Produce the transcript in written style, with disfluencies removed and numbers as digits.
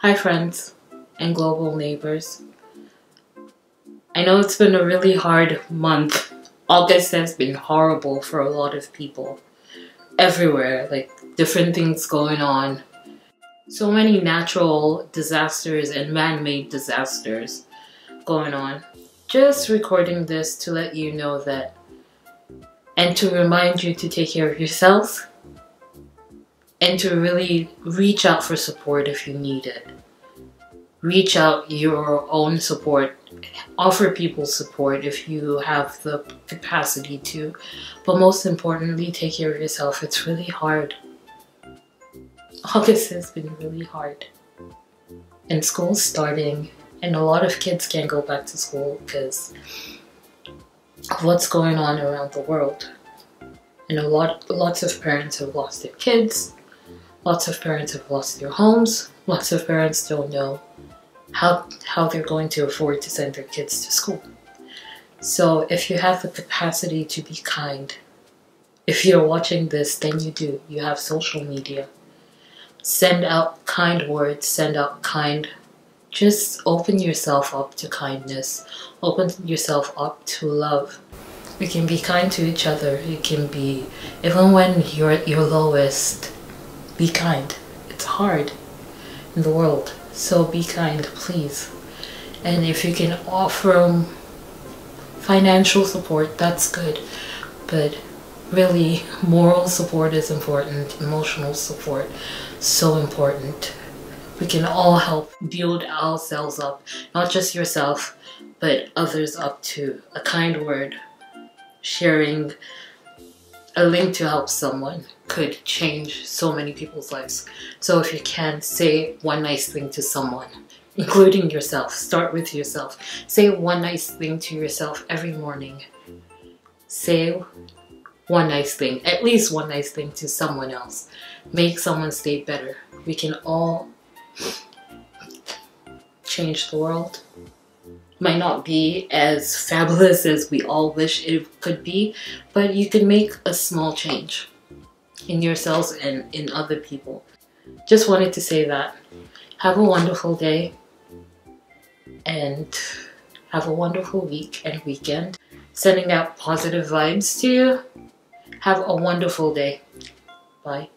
Hi friends and global neighbors. I know it's been a really hard month. August has been horrible for a lot of people. Everywhere, like different things going on. So many natural disasters and man-made disasters going on. Just recording this to let you know that and to remind you to take care of yourselves. And to really reach out for support if you need it. Reach out your own support. Offer people support if you have the capacity to. But most importantly, take care of yourself. It's really hard. August has been really hard. And school's starting. And a lot of kids can't go back to school because of what's going on around the world. And lots of parents have lost their kids. Lots of parents have lost their homes. Lots of parents don't know how they're going to afford to send their kids to school. So if you have the capacity to be kind, if you're watching this, then you do. You have social media. Send out kind words, send out kind. Just open yourself up to kindness. Open yourself up to love. We can be kind to each other. You can be, even when you're at your lowest, be kind. It's hard in the world, so be kind, please. And if you can offer financial support, that's good. But really, moral support is important, emotional support, so important. We can all help build ourselves up, not just yourself, but others up too. A kind word, sharing a link to help someone could change so many people's lives. So if you can, say one nice thing to someone, including yourself. Start with yourself. Say one nice thing to yourself every morning. Say one nice thing, at least one nice thing to someone else. Make someone's day better. We can all change the world. Might not be as fabulous as we all wish it could be, but you can make a small change in yourselves and in other people. Just wanted to say that. Have a wonderful day and have a wonderful week and weekend. Sending out positive vibes to you. Have a wonderful day. Bye.